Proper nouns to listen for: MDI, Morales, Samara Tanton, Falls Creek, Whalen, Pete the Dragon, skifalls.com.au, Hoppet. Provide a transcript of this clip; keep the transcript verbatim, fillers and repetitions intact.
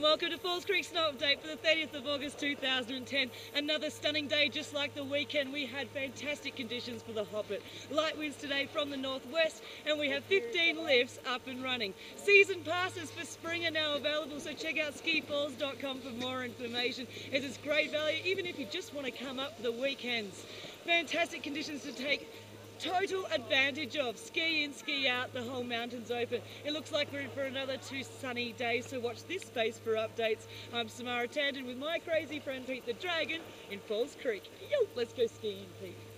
and welcome to Falls Creek Snow Update for the thirtieth of August two thousand ten. Another stunning day just like the weekend. We had fantastic conditions for the Hoppet. Light winds today from the northwest and we have fifteen lifts up and running. Season passes for spring are now available, so check out ski falls dot com for more information, as it's great value even if you just want to come up for the weekends. Fantastic conditions to take total advantage of. Ski in, ski out, the whole mountain's open. It looks like we're in for another two sunny days, so watch this space for updates. I'm Samara Tanton with my crazy friend Pete the Dragon in Falls Creek. Yo, let's go skiing, Pete.